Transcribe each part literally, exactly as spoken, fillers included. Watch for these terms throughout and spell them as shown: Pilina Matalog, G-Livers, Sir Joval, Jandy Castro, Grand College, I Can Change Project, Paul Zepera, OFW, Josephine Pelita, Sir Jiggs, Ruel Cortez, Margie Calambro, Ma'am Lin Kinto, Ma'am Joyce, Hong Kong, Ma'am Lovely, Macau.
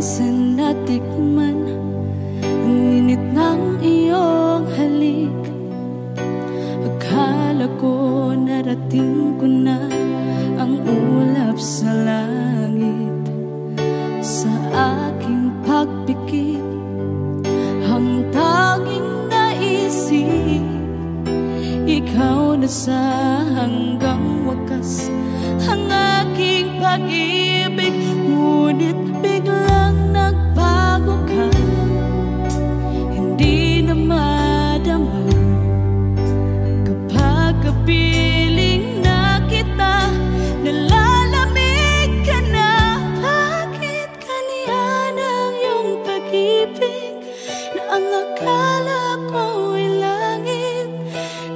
minsan natikman ang init ng iyong halik. Akala ko narating ko na ang ulap sa langit. Sa aking pagpikit, ang tanging naisip, ikaw na sa hanggang wakas ang aking pag-ibig. Ngunit biglang nagbago ka, hindi na madama. Kapag kapiling na kita, nalalamig ka na. Bakit kaniya ng iyong pag-ibig na ang akala ko ay langit?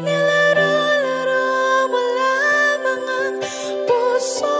Nilaro-laro mo lamang ang puso.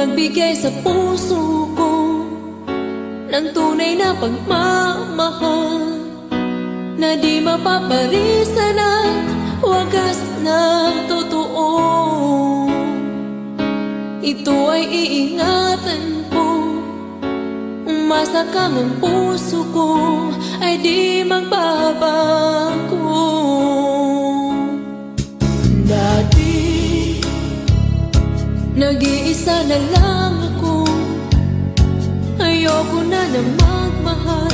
Nagbigay sa puso ko ng tunay na pagmamahal na di mapaparisan at wagas na totoo. Ito ay iingatan ko, umasa kang ang puso ko ay di magbabago. Dati nag-iisa na lang ako. ayoko na na magmahal,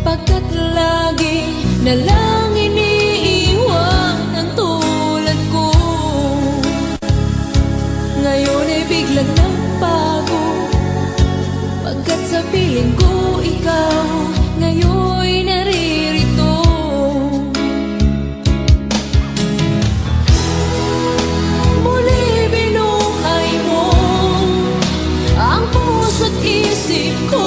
pagkat lagi na lang iniiwan ang tulad ko. Ngayon ay biglang nagbago, pagkat sa piling ko ikaw ngayon ay naririto. Muli binuhay mo ang puso't isip ko.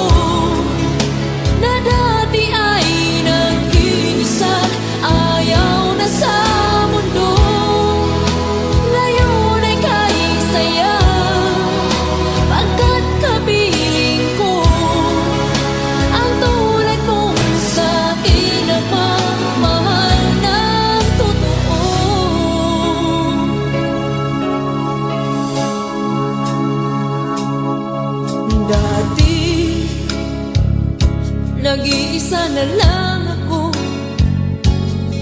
Nag-iisa na lang ako,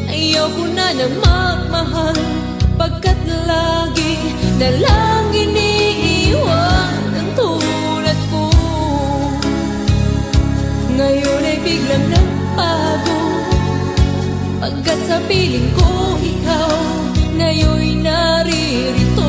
ayoko na na magmahal, pagkat lagi na lang iniiwan ang tulad ko. Ngayon ay biglang nagbago, pagkat sa piling ko ikaw ngayon'y naririto.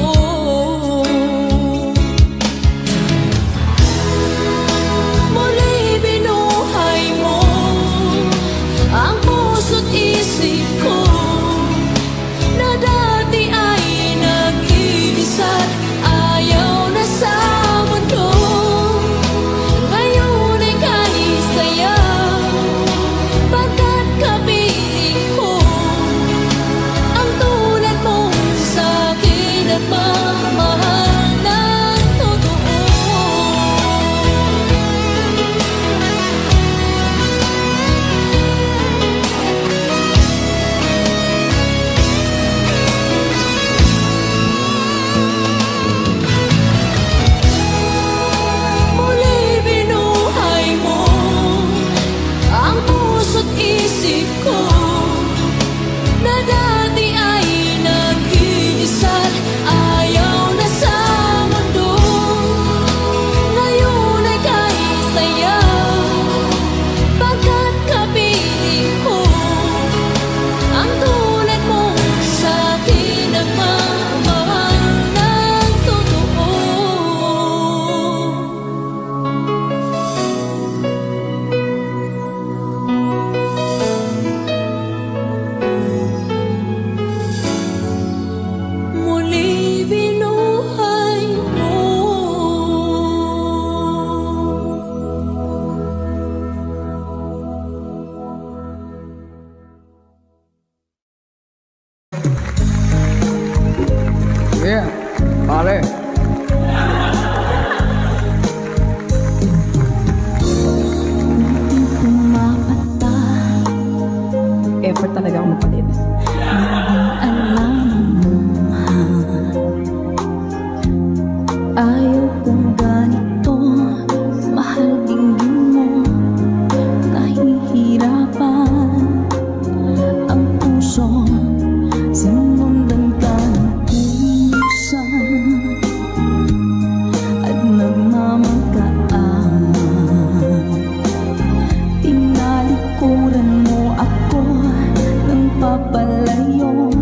Papalayo,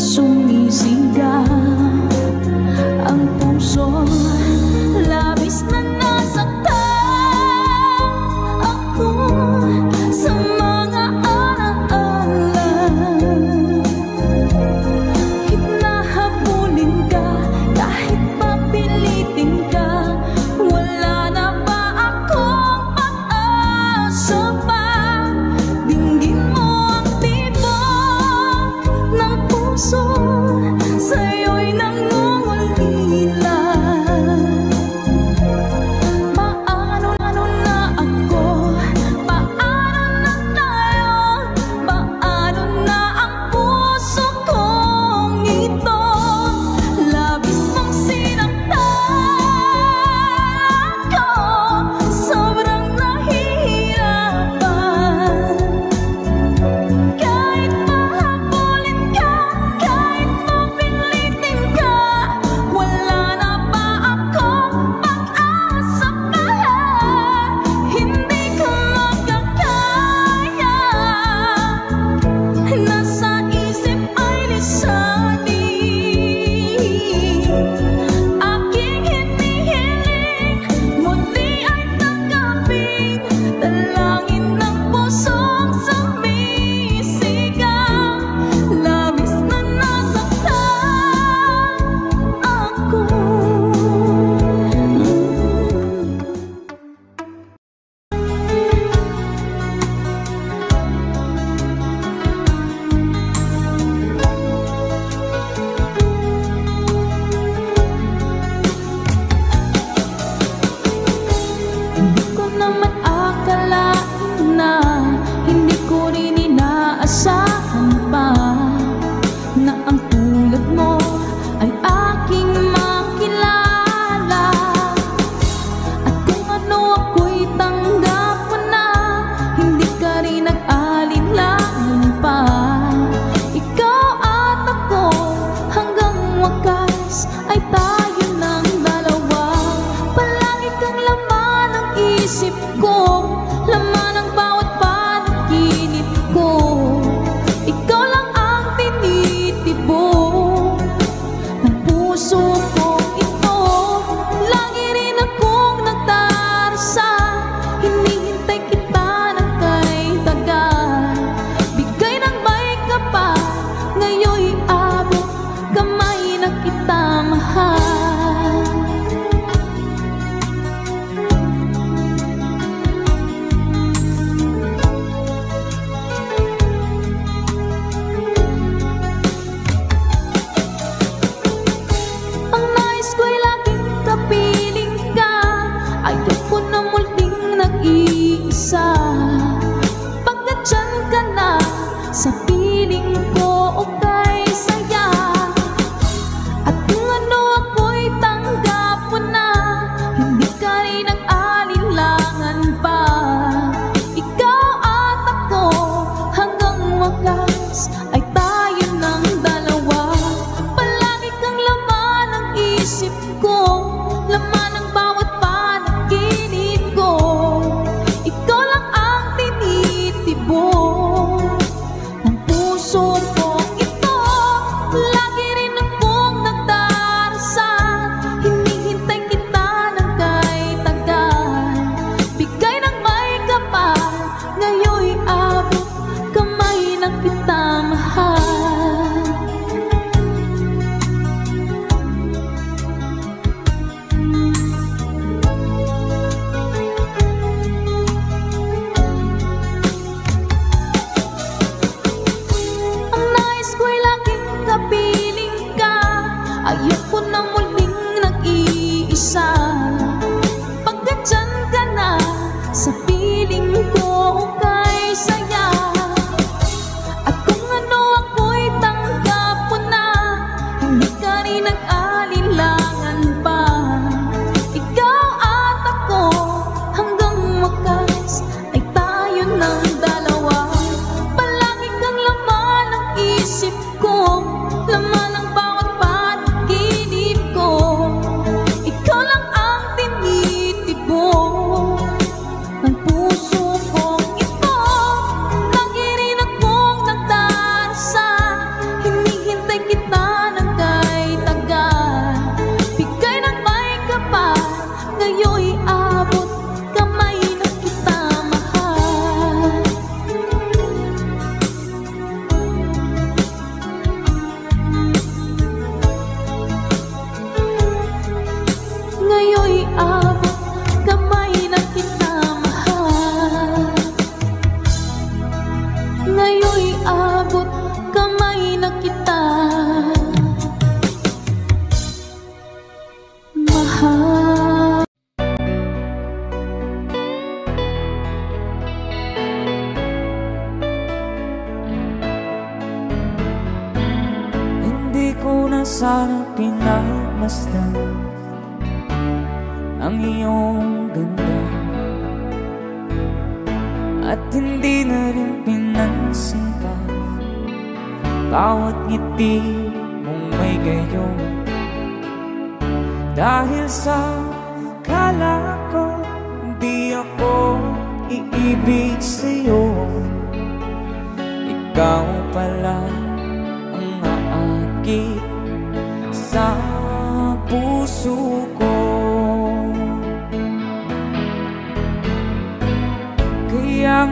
sumisiga ang puso.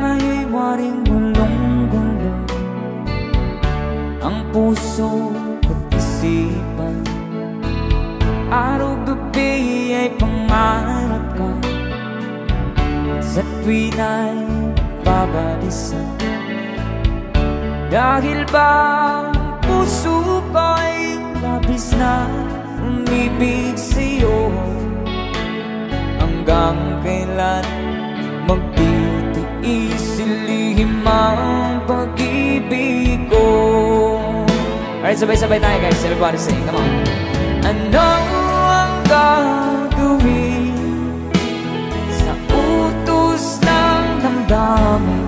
mahiwaring gulong-gulong ang puso at isipan. Araw-gabi ay pangarap ka, at sa tuwin ay babalisan. Dahil ba ang puso ko'y labis na umibig sa'yo? Hanggang kailan magtitiis silihim ang pag-ibig ko? Alright, sabay-sabay tayo guys, everybody sing, come on. Ano ang gagawin sa utos ng damdamin?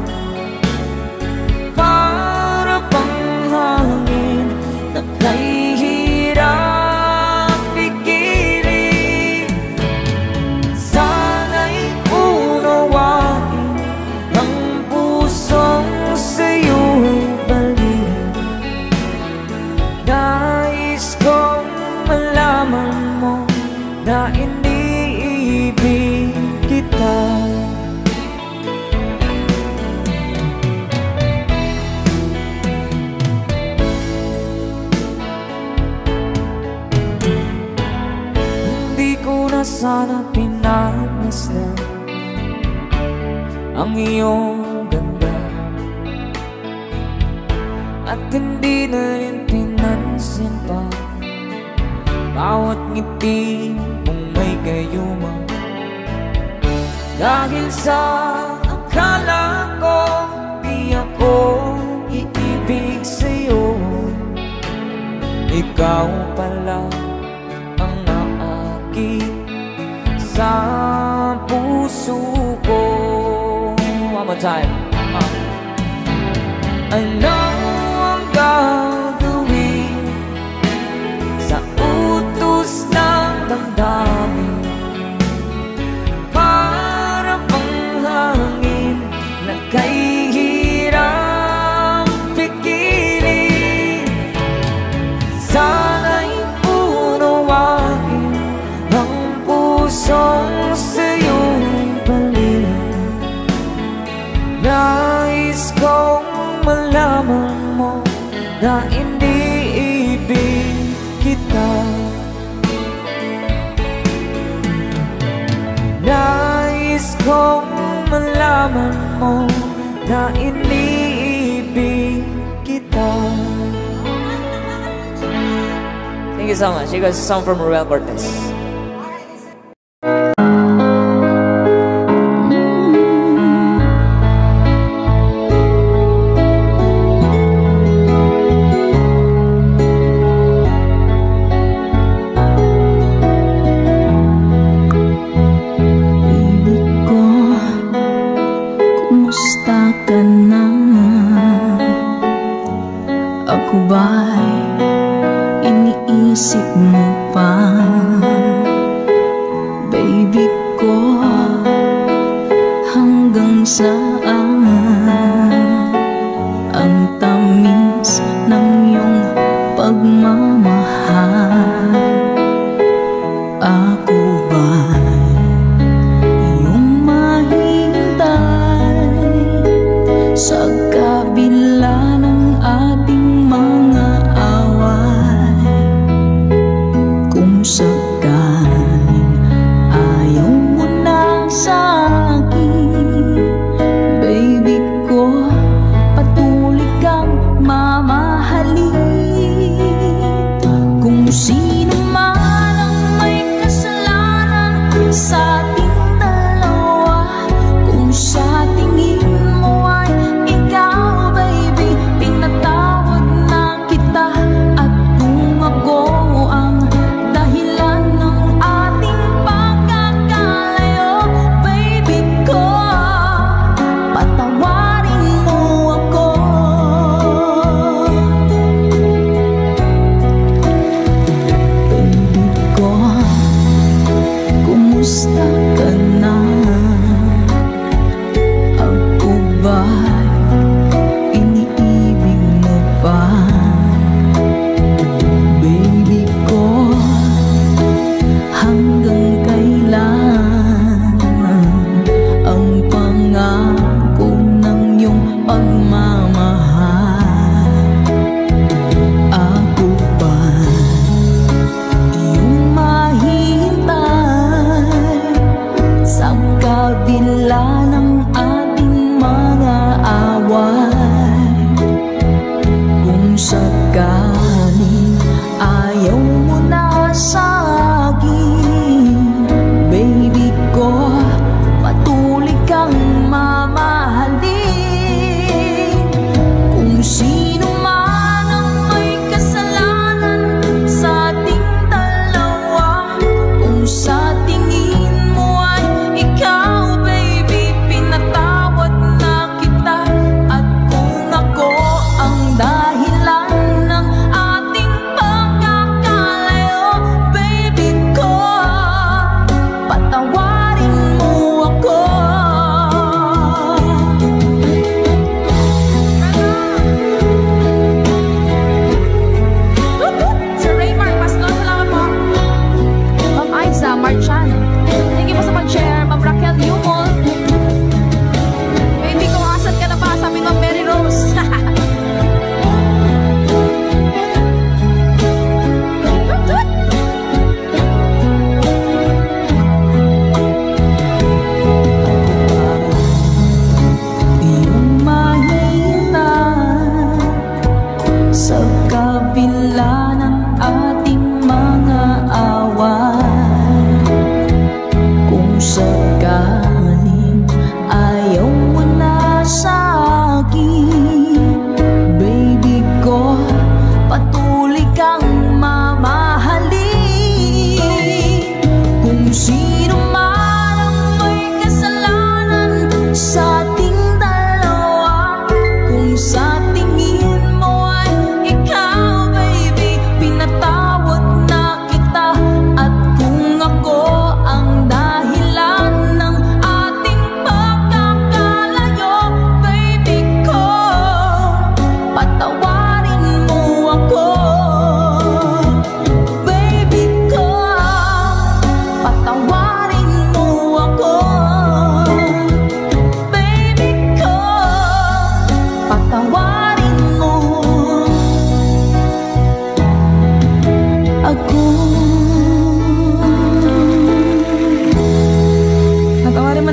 Sana pinanas na ang iyong ganda, at hindi na rin pinansin pa bawat ngiti kung may gayuma. Dahil sa akala ko di ako iibig sa'yo, ikaw pala ang naakit sa puso ko. One more time. uh. Ano ang gagawin sa utos ng damdamin? Para pang hangin na kahirap pigilan. Sana'y unawain ang pusong sa'yong balik. Nais kong malaman mo na iniibig kita. Nais kong malaman mo na iniibig kita. Thank you so much. You guys, song from Ruel Cortez. Stop.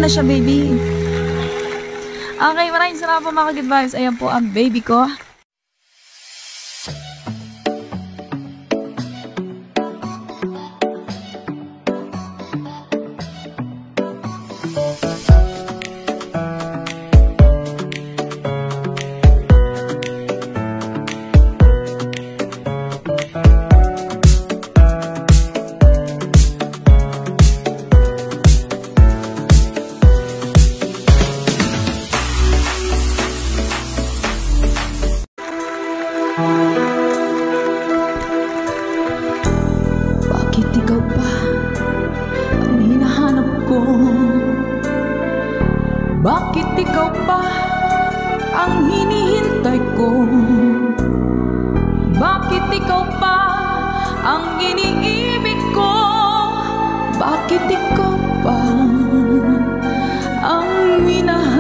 na siya, baby. Okay, maraming salamat po mga good vibes. Ayan po ang baby ko.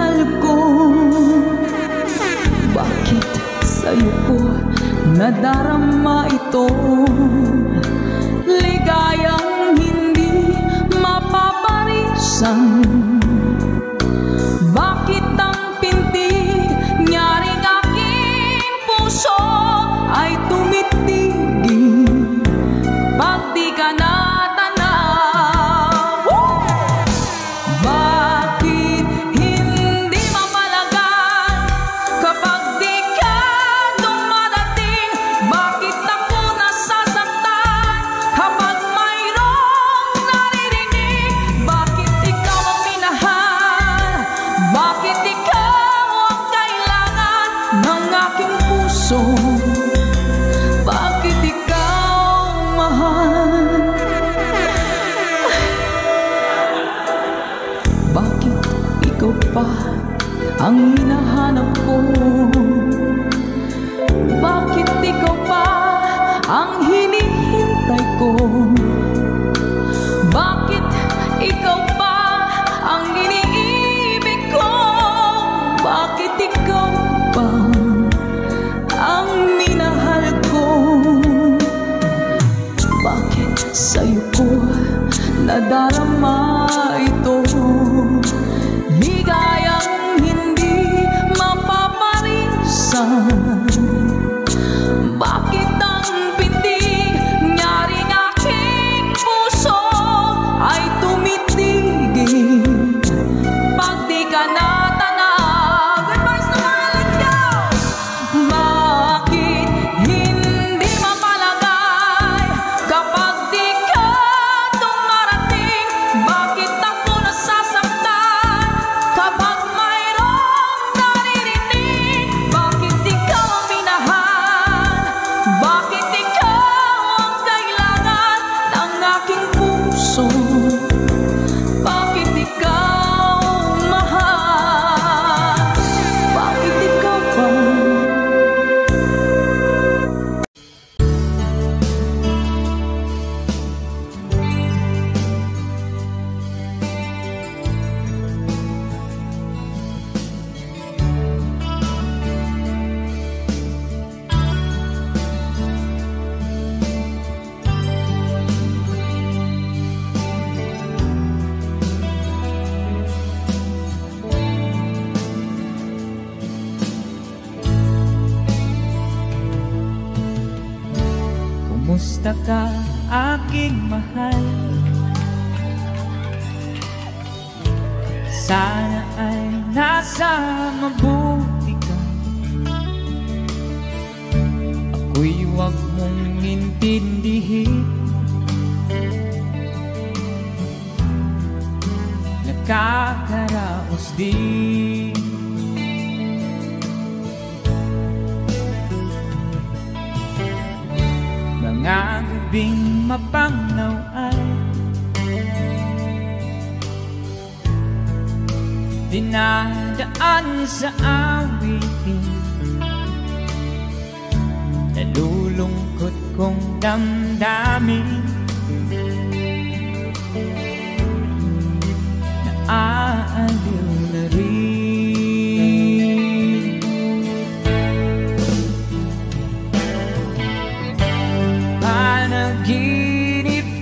Panaginip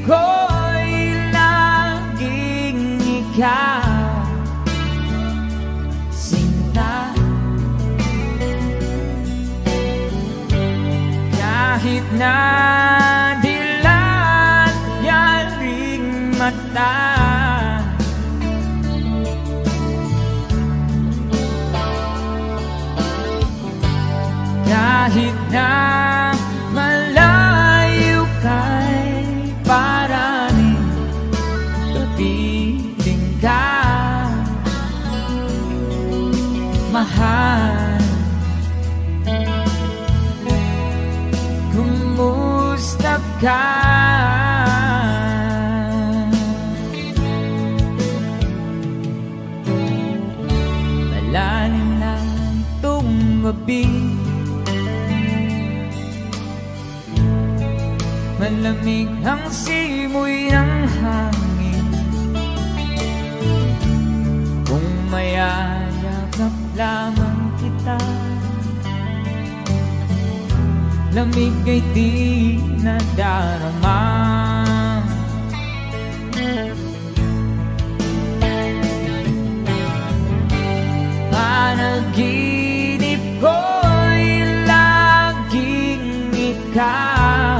ko'y laging ikaw, kahit na dilayaring mata, kahit na malayo kay paraning tupiling ka, mahal. Ka malalim na tunggabi, malamig ang simoy ng hangin. Kung mayayakap lamang kita, lamig ay di nadarama. Panaginip ko'y laging ikaw,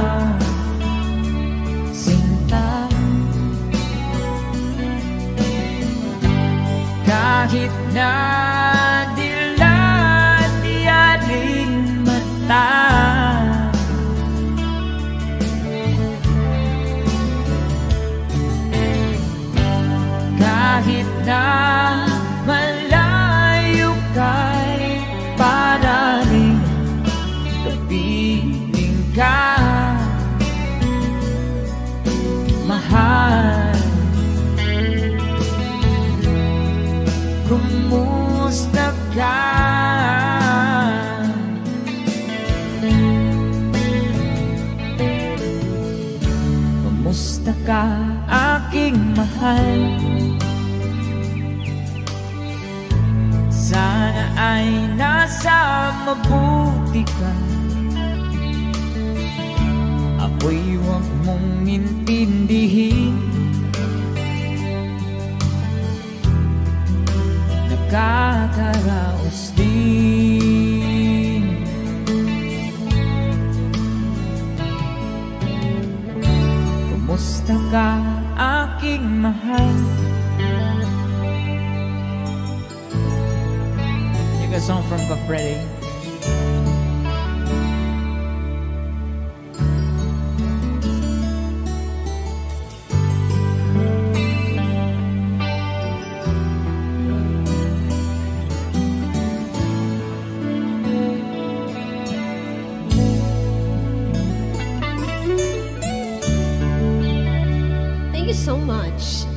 sinta. Kahit na dilatianing mata, kahit na malayo kay paraling kapiling ka, mahal. Kumusta ka? Kumusta ka, aking mahal? Sana ay nasa mabuti ka, ako'y huwag mong intindihin. Nakakaraos din, kumusta ka, aking mahal? A song from Gofredi. Thank you so much.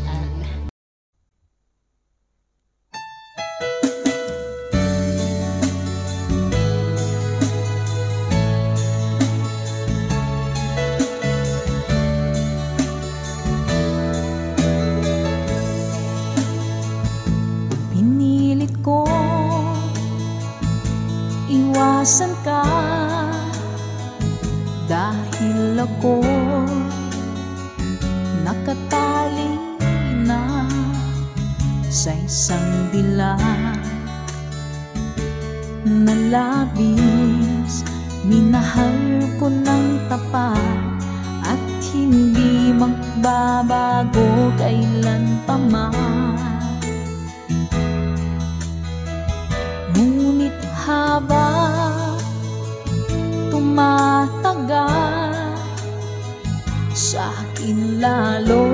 Iwasan ka dahil ako nakatali na sa isang dilag na labis minahal ko ng tapat at hindi magbabago kailan pa man. Ngunit habang tumatagal sa akin lalo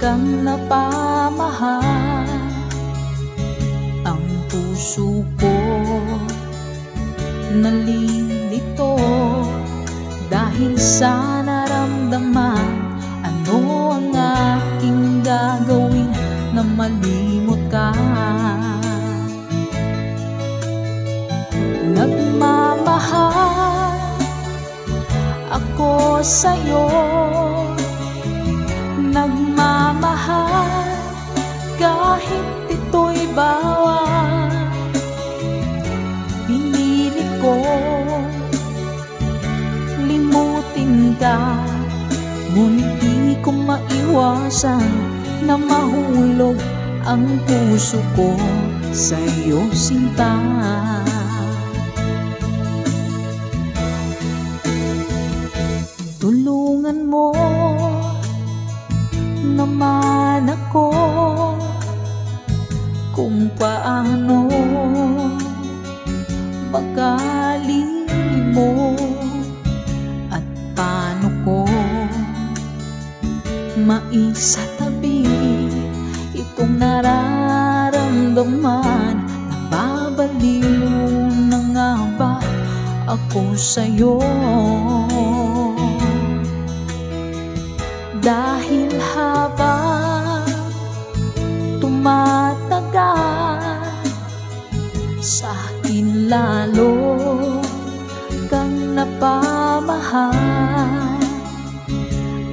kang napamahal, ang puso ko nalilito dahil sa naramdaman. Ano ang aking gagawin na malimot ka? Nagmamahal ako sa'yo, nagmamahal kahit ito'y bawal. Pinili ko limutin ka, ngunit di ko maiwasan na mahulog ang puso ko sa'yo, sinta. naman ako kung paano magaling mo at paano ko maisatabi itong nararamdaman. Nababaliw na nga ba ako sa'yo? Dahil habang tumatagal sa'kin lalo kang napamahal.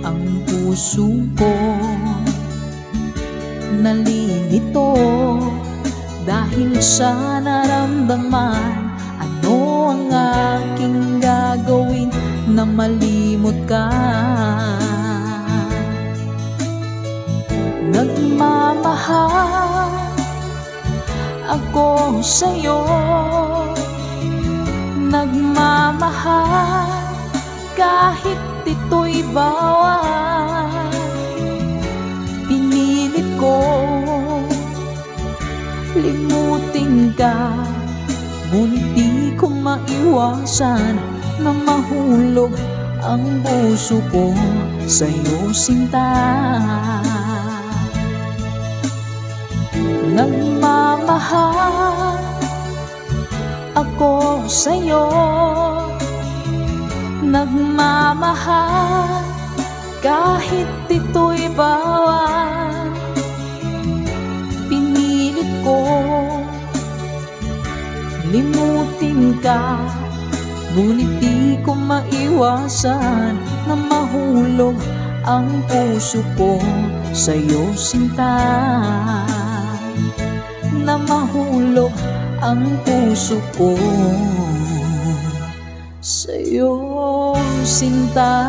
Ang puso ko nalilito dahil sa naramdaman. Ano ang aking gagawin na malimot ka? Nagmamahal ako sa'yo, nagmamahal kahit ito'y bawal. Pinilit ko limutin ka, ngunit di ko maiwasan na mahulog ang puso ko sa'yo, sinta. Nagmamahal ako sa'yo, nagmamahal kahit ito'y bawal. Pinilit ko limutin ka, ngunit di ko maiwasan na mahulog ang puso ko sa'yo, sinta. Na mahulog ang puso ko sa'yo, sinta.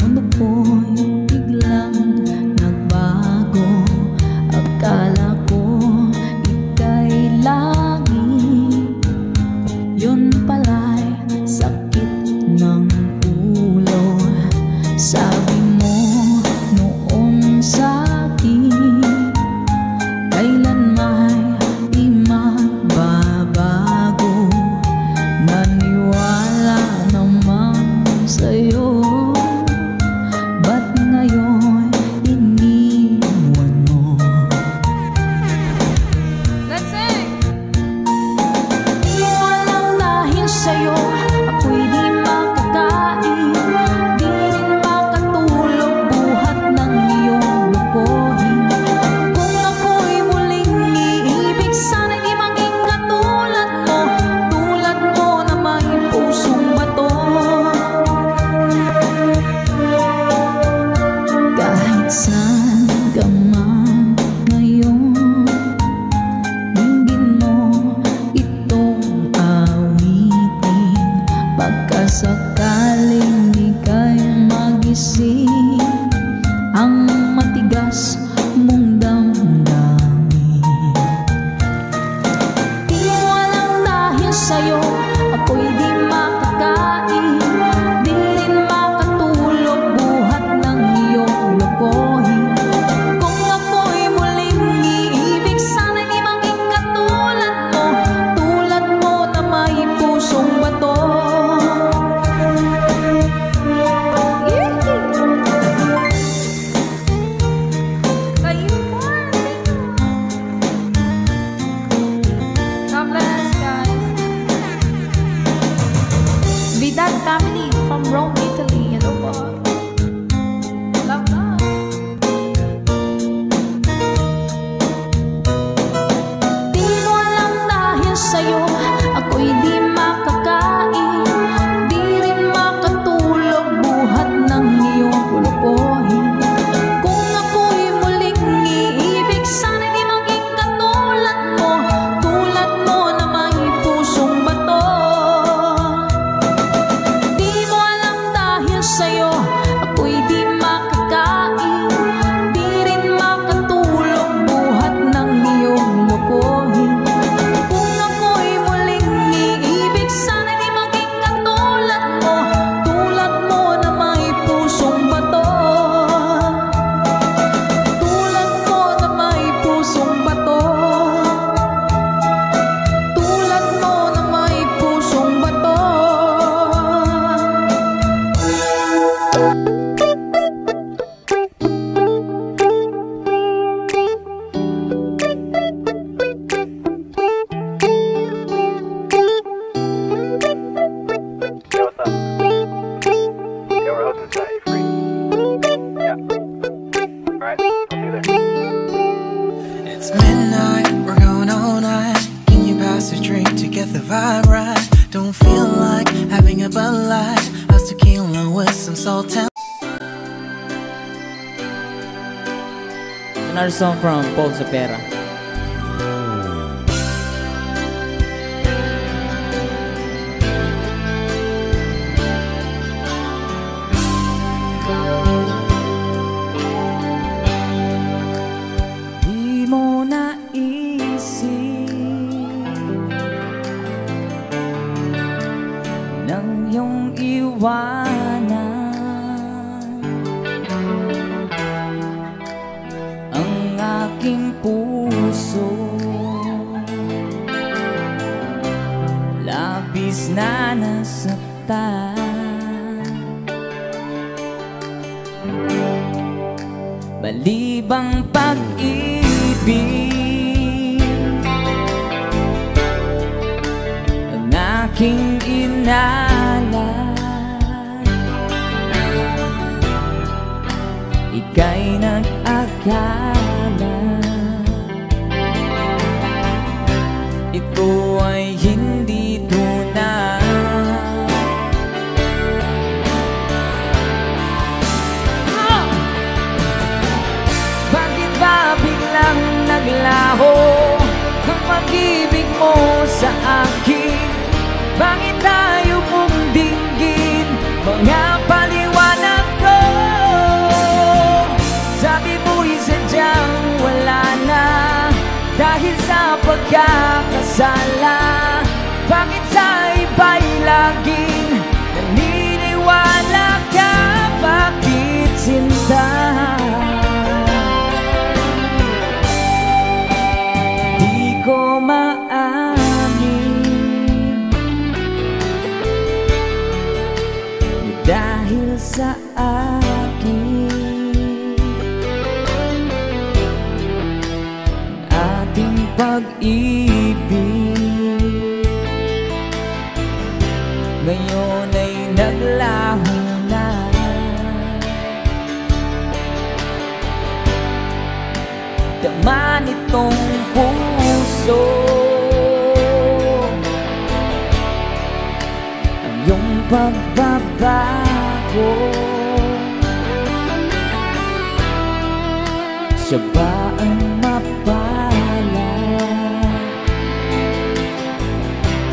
Mundo ko'y biglang nagbago. vibe right. Don't feel like having a Bud Light. How's tequila with some salt and... Another song from Paul Zepera. Iwanan ang aking puso, labis na nasaktan. Balibang pag-ibig ang aking inala. Ika'y nag-akala ito ay hindi tunay. Ah! Bakit ba biglang naglaho ang pag-ibig mo sa akin? Bakit tayo mong dinggin mga paliwanag ko? Dahil sa pagkakasala, bakit sa iba'y laging naniniwala ka? Bakit sinta? Di ko maamin dahil sa akin pag-ibig ngayon ay naglaho na. Daman itong puso ang iyong pagbabago. Siya ba ang mapala?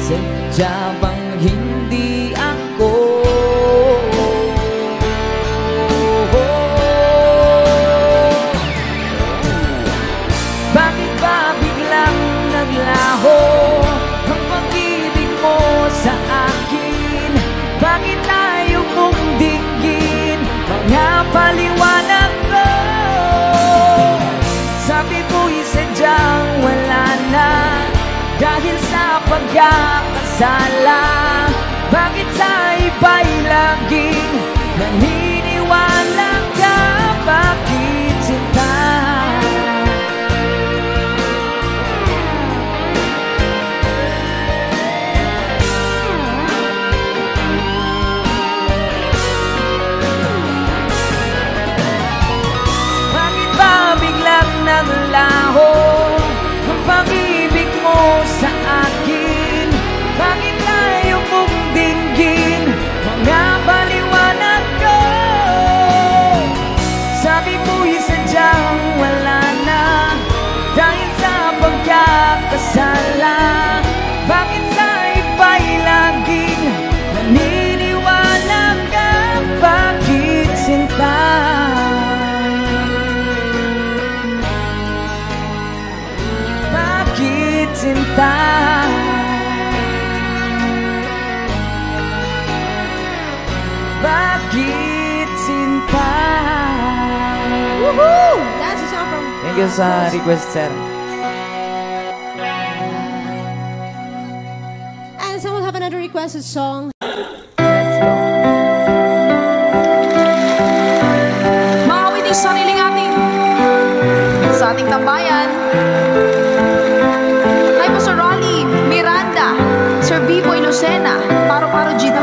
Sadya bang hindi ako? Bakit ba biglang naglaho ang pag-ibig mo sa akin? Bakit tayo mong dinggin mga paliwanag ko? Sabi ko'y sadyang wala na dahil sa pagkakasala, bakit sa iba'y laging naniniwala ka? Bakit sinta? Bakit ba biglang naglaho ang pag-ibig mo sa akin? Bakit tayo mong dinggin mga paliwanag ko? Sabi mo'y sadyang wala na dahil sa pagkakasala, bakit sa iba'y laging naniniwala ka? Bakit sinta? Bakit sinta? Bakit sinta? Woohoo! That's a song from... Thank you sa request, sir. And someone have another requested song. Let's go. Makawit yung sariling ating sa ating tambayan. Ay po, Sir Rolly, Miranda, Sir Bibo, Inocena, Paro-Paro Gita.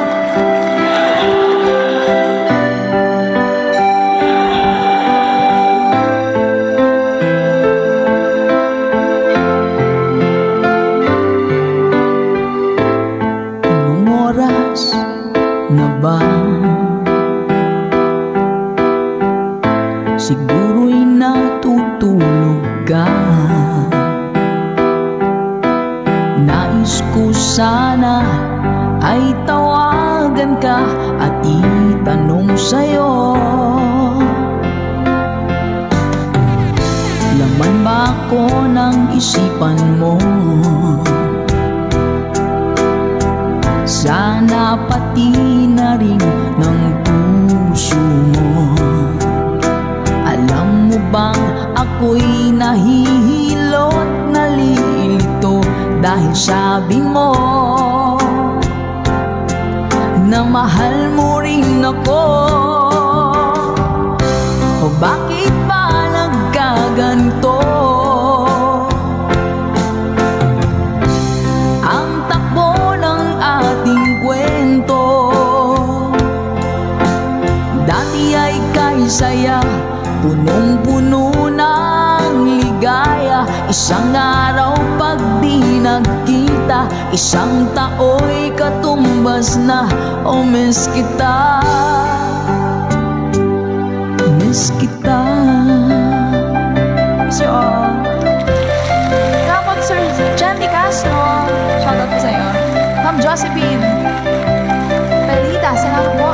Nais ko sana ay tawagan ka at itanong sa'yo, laman ba ako ng isipan mo? Sana pati na rin ng puso mo. Alam mo bang ako'y nahihilot, nalilito dahil sabi mo na mahal mo rin ako. O bakit ba nagkaganto ang takbo ng ating kwento? Dati ay kaysaya, punong-puno ng ligaya. Isang araw pag di nagkita, isang tao'y katumbas na. O miss kita, miss kita. Miss you all. Dapat Sir Jandy Castro, shoutout ko sa'yo. Ma'am Josephine Pelita, salamat po.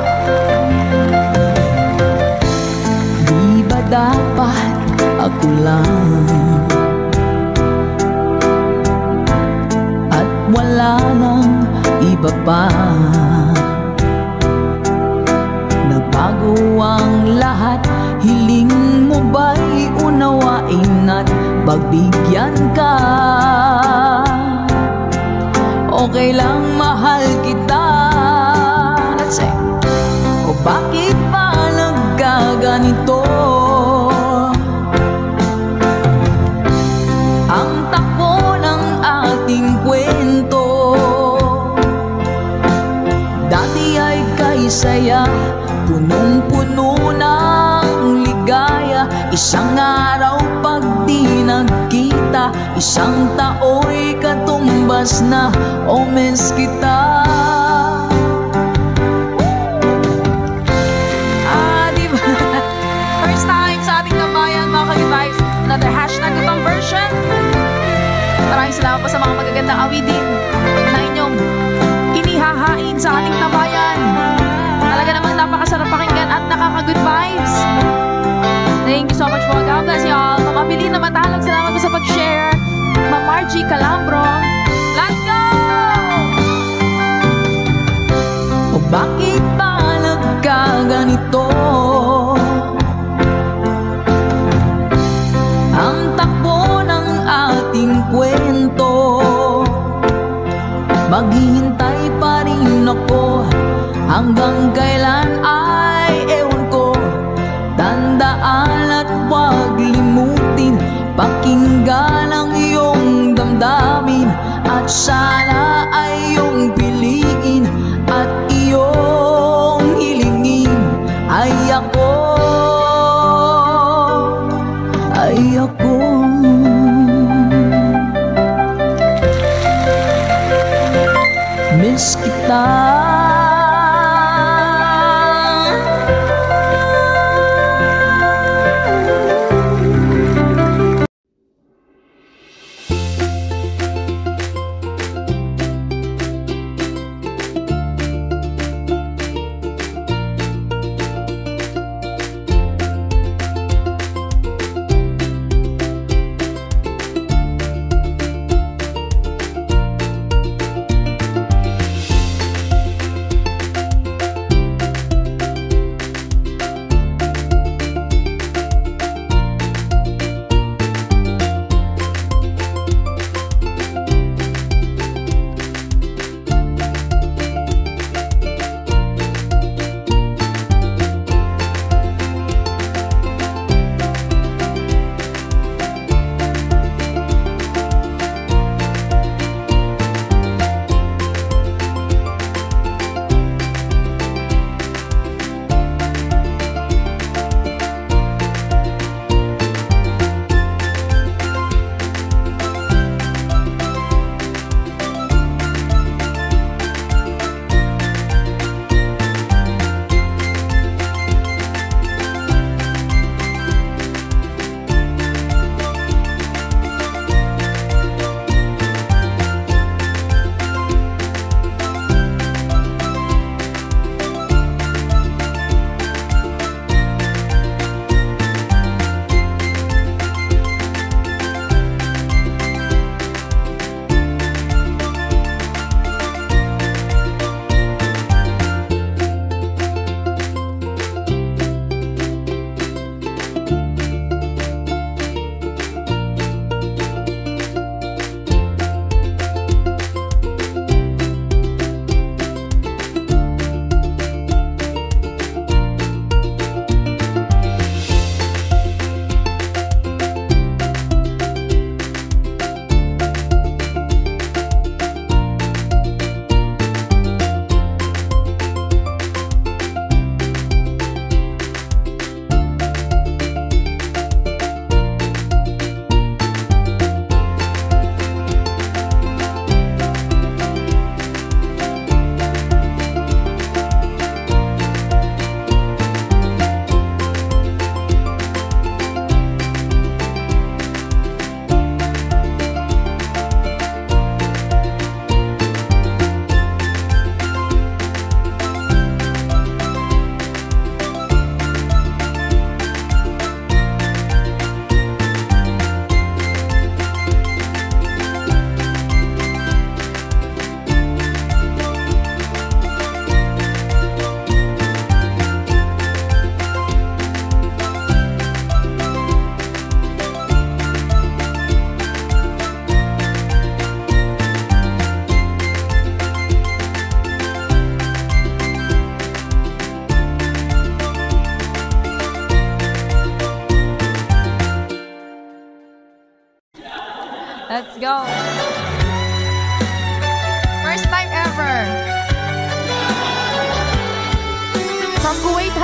Di ba dapat ako lang? Wala nang iba pa. Nagbago ang lahat. Hiling mo ba'y unawain at pagbigyan ka? Okay lang mahal kita. Let's say, o bakit ba nagkaganito? Ang takbo ng ating kwento, saya punong-puno ng ligaya. Isang araw pag di nagkita, isang tao'y katumbas na. O miss kita. Ah, di ba? First time sa ating kabayan, mga ka-device. Another hashtag itong version. Maraming salamat po sa mga magagandang awitin na inyong inihahain sa ating kabayan. Talaga namang napakasarap pakinggan at nakaka-good vibes. Thank you so much for God bless y'all. Mama Pilina Matalog, salamat po sa pag-share. Mama Margie Calambro, let's go! O bakit ba nagkaganito? Ang takbo ng ating kwento, maghihintay pa rin ako. Hanggang kailan ay ewan ko. Tandaan at huwag limutin, pakinggan ang iyong damdamin. At sana ay iyong piliin at iyong hilingin. Ay ako, ay ako. Miss kita.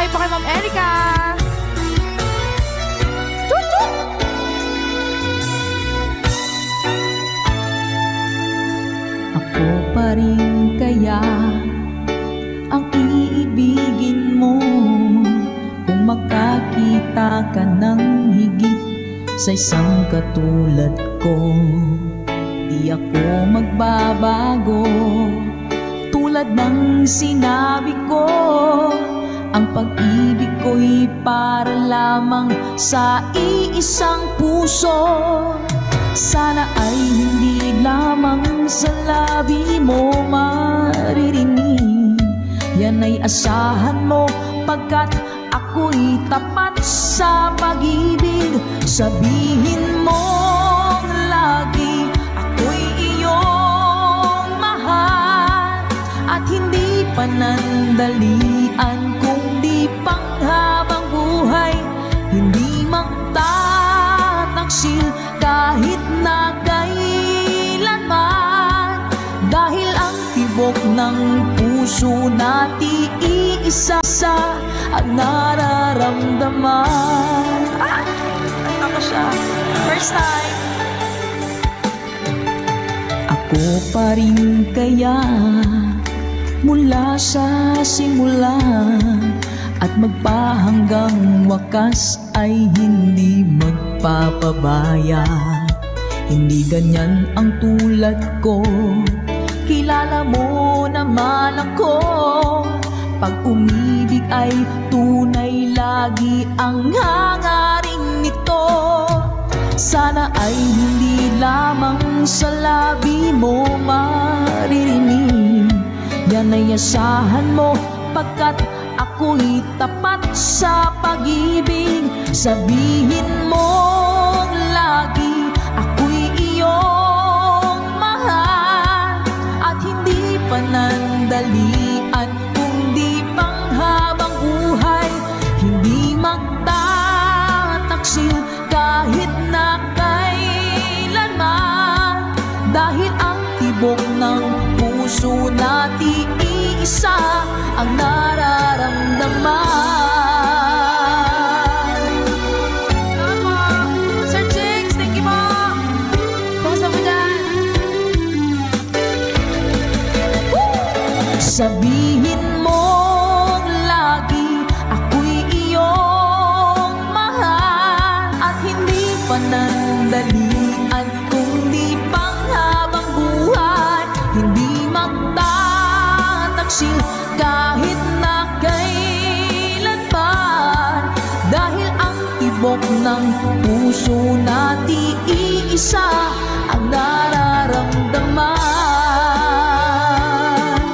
Kembali pakai Mom Erika. Cucu. Ako pa rin kaya ang iibigin mo kung makakita ka ng higit sa isang katulad ko. Di ako magbabago tulad ng sinabi ko. Ang pag-ibig ko'y para lamang sa iisang puso. Sana ay hindi lamang sa labi mo maririnig. Yan ay asahan mo pagkat ako'y tapat sa pag-ibig. Sabihin mo'ng lagi ako'y iyong mahal at hindi panandalian ko. Habang buhay, hindi magtataksil kahit na kailanman. Dahil ang tibok ng puso natin iisa sa at nararamdaman. Ah! Ako siya. First time. Ako pa rin kaya mula sa simula at magpahanggang wakas ay hindi magpapabaya. Hindi ganyan ang tulad ko. Kilala mo naman ako. Pag umibig ay tunay, lagi ang hangarin nito. Sana ay hindi lamang sa labi mo maririnig. Yan ay asahan mo pagkat ako'y tapat sa pag-ibig. Sabihin mo'ng lagi ako'y iyong mahal at hindi panandalian kundi panghabang buhay. Hindi magtataksil kahit na kailanman. Dahil ang tibok ng puso natin iisa ang nararamdaman. Tama. Sir Jiggs, thank you po. Kumusta po dyan? Sabihin mo'ng lagi ako'y iyong mahal at hindi panandalian kundi panghabang buhay. Hindi magtataksil kahit na kailanman. Dahil ang tibok ng puso natin iisa ang nararamdaman.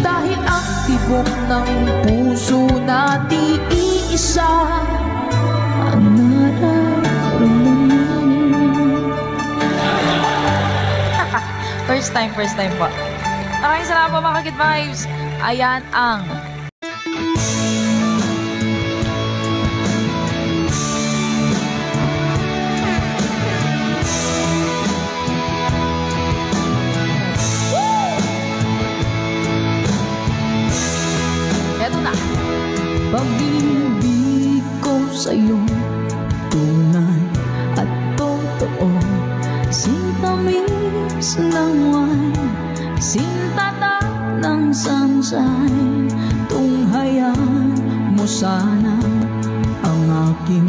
Dahil ang tibok ng puso natin iisa ang nararamdaman. First time, first time po. Maraming salamat po mga Good Vibes. Ayan ang eto na. Pag-ibig ko sa'yo tunay at totoo. Sintamis ng wine, sintatak ng sunshine. Tunghayan mo sana ang aking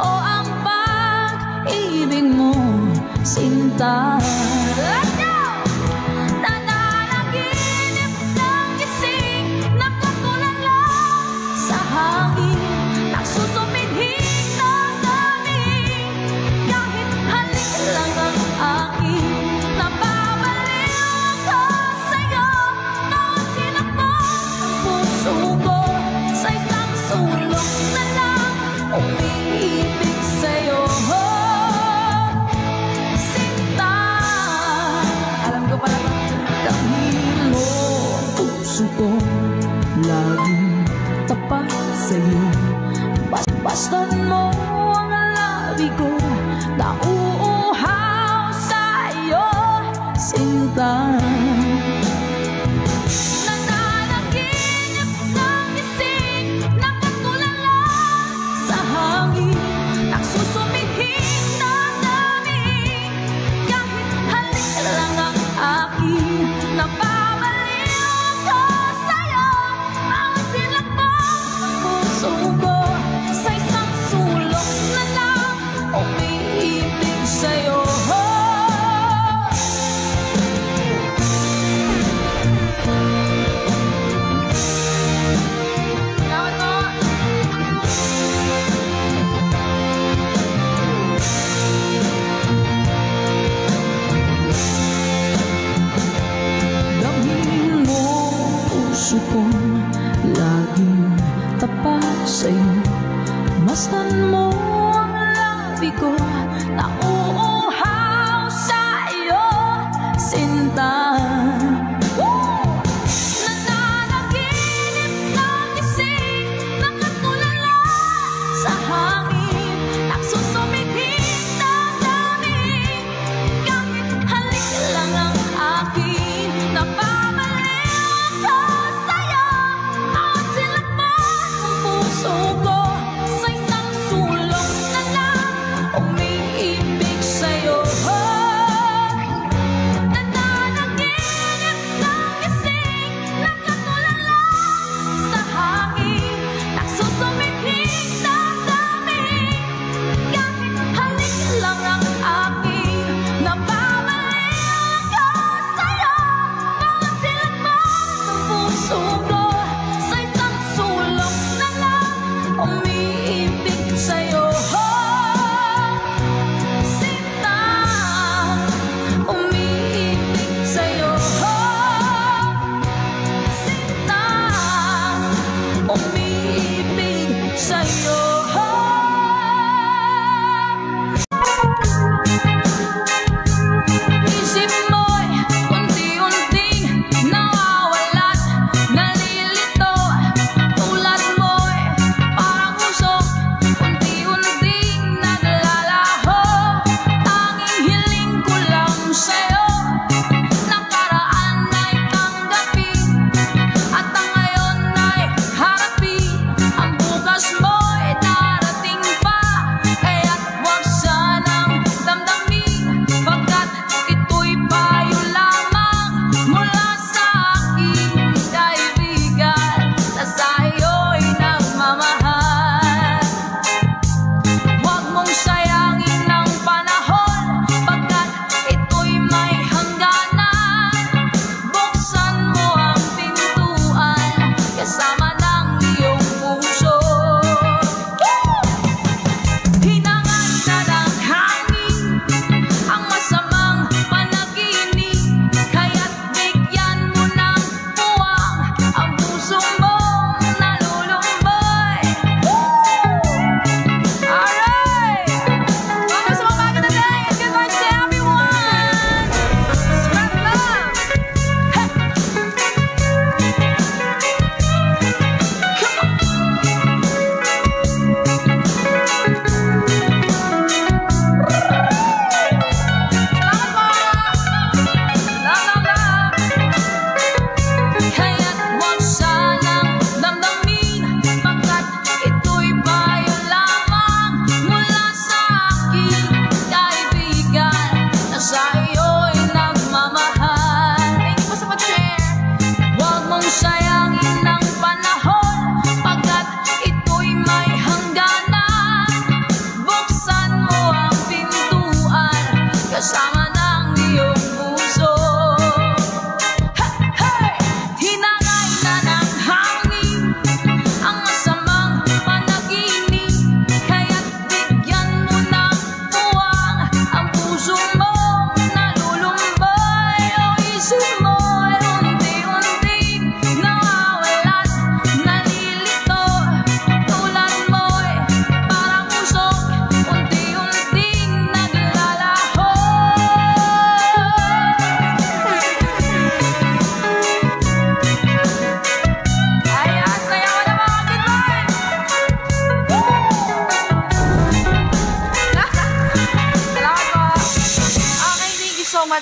o ang pag-ibig mo, sinta. Bastan mo ang labi ko, nauuhaw sa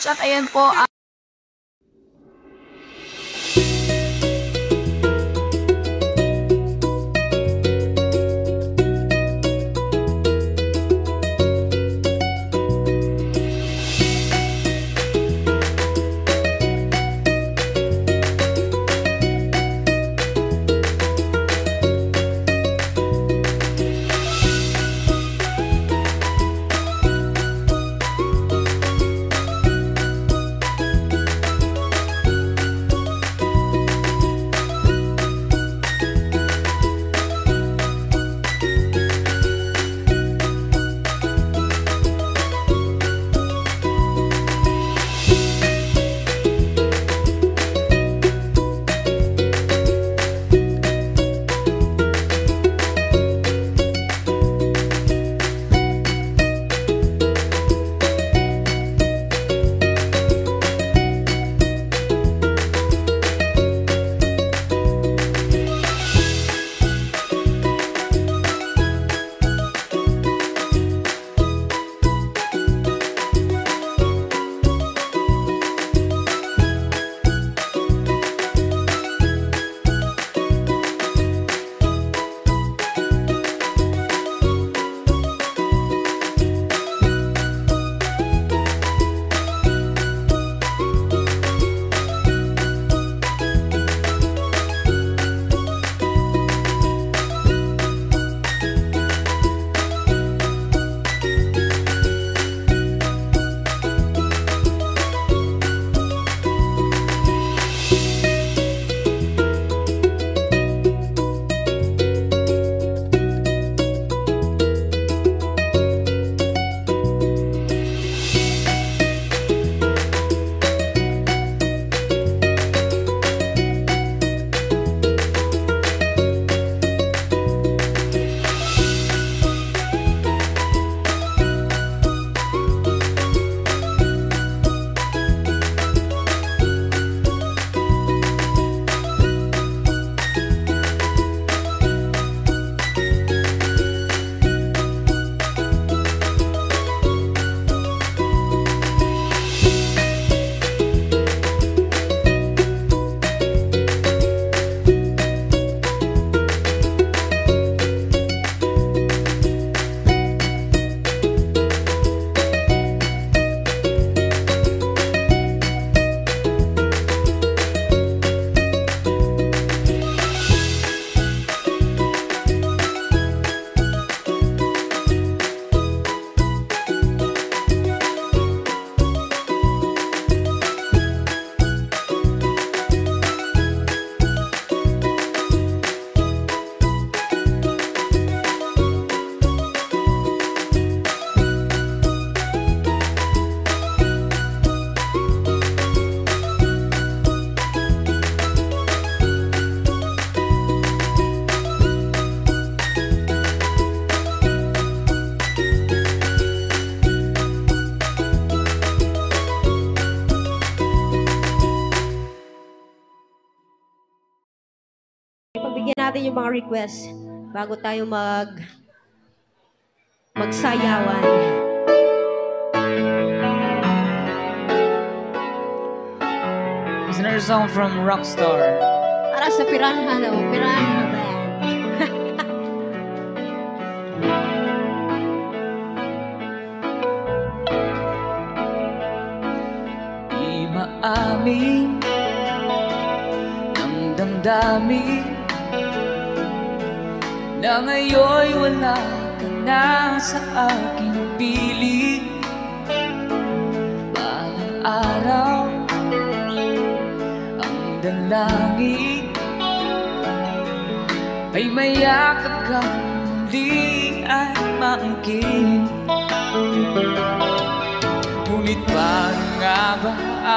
At ayan po natin yung mga request bago tayo mag magsayawan. It's another song from Rockstar. Para sa Piranha daw, Piranha Band. Di maamin ang damdamin na ngayon wala ka na sa aking piling. Balang araw ang dalangin ay mayakap kang muli at maangkin. Ngunit para nga ba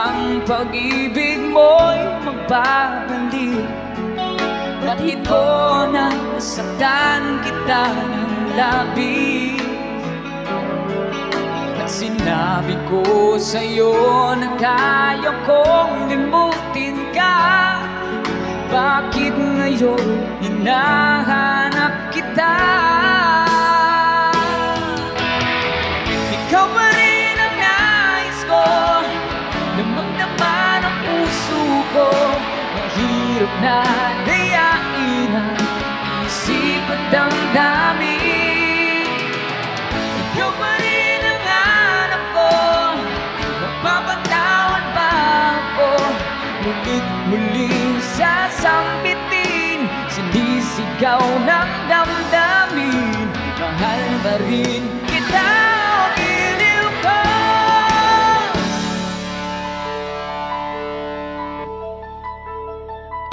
ang pag-ibig mo'y magbabalik? Batid ko na nasaktan kita ng labis, at sinabi ko sa'yo na kaya kong limutin ka. Bakit ngayon hinahanap kita? Ikaw pa rin ang nais ko, namang-naman ang puso ko. Mahirap na damdamin, ikaw pa rin ang hanap ko. Mapapatawan ba ako? Ngunit muling sasambitin, sinisigaw ng damdamin. Mahal ba rin kita o iliw ko?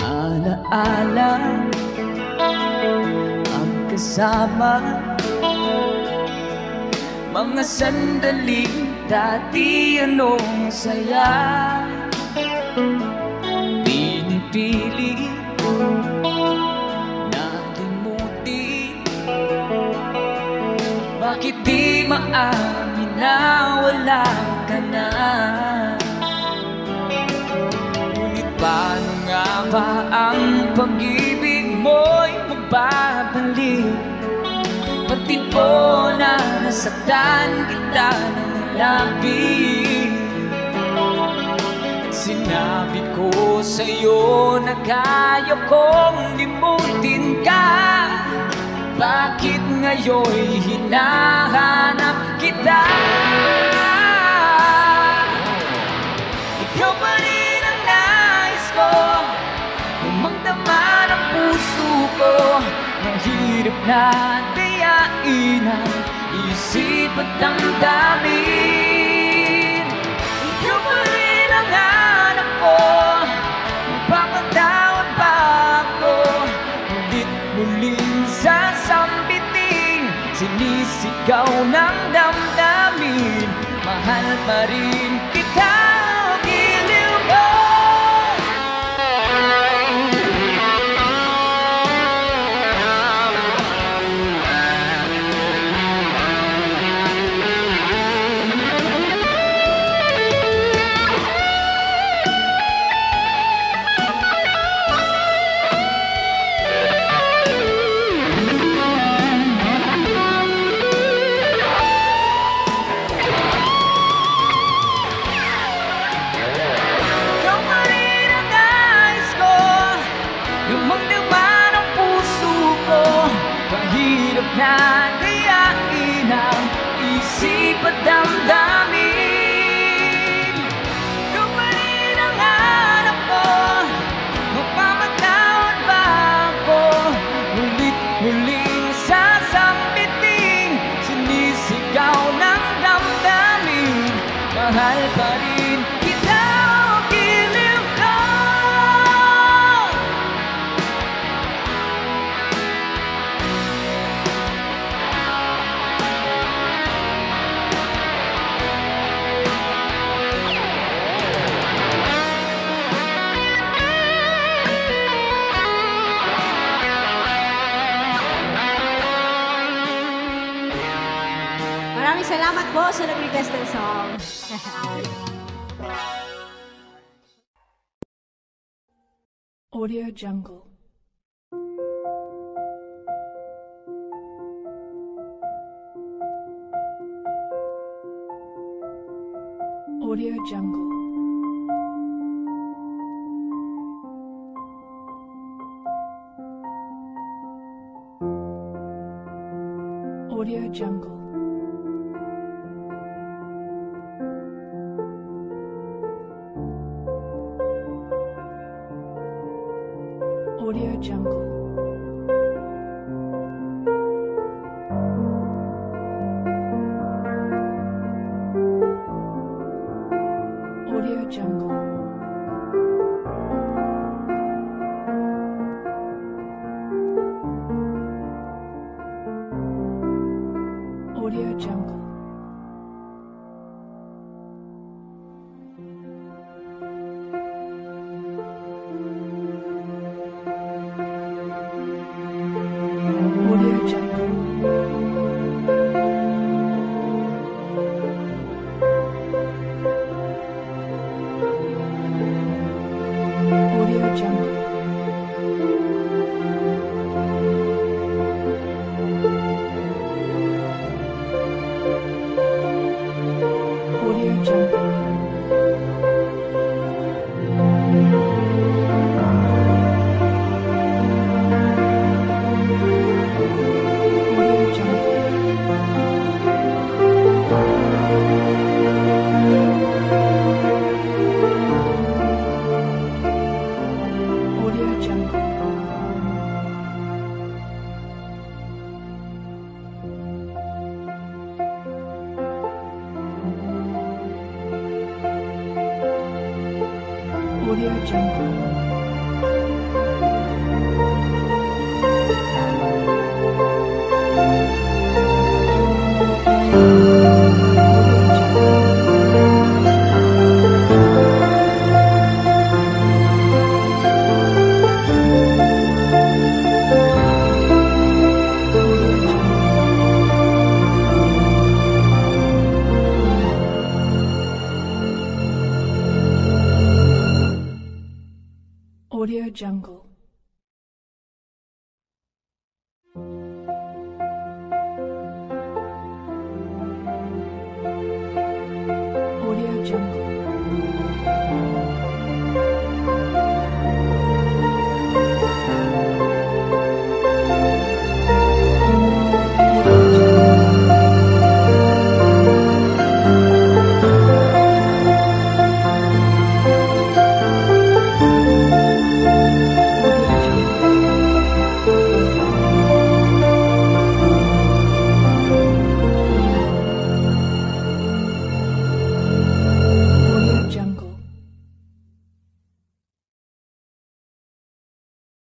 Ala-ala kasama mga sandaling dati anong saya. Pinipili nalimutin, bakit di maamin na wala ka na? Ngunit paano nga ba ang pag-ibig mo'y babalik? Pati po na nasaktan kita ng labis, at sinabi ko sa'yo na kaya kong limutin ka. Bakit ngayon hinahanap kita? Ikaw pa rin ang nais ko, magdaman ang puso ko. Mahirap na dayain ang isip at damdamin. Ikaw pa rin ang hanap ko, mapapatawan ba ako? Ulit-muling sasambitin, sinisigaw ng damdamin. Mahal pa rin kita. Salamat po sa nag-request ng song. Audio Jungle. Audio Jungle. Audio Jungle. Audio Jungle. Audio Jungle. Audio Jungle. Audio Jungle. Audio Jungle. Audio Jungle.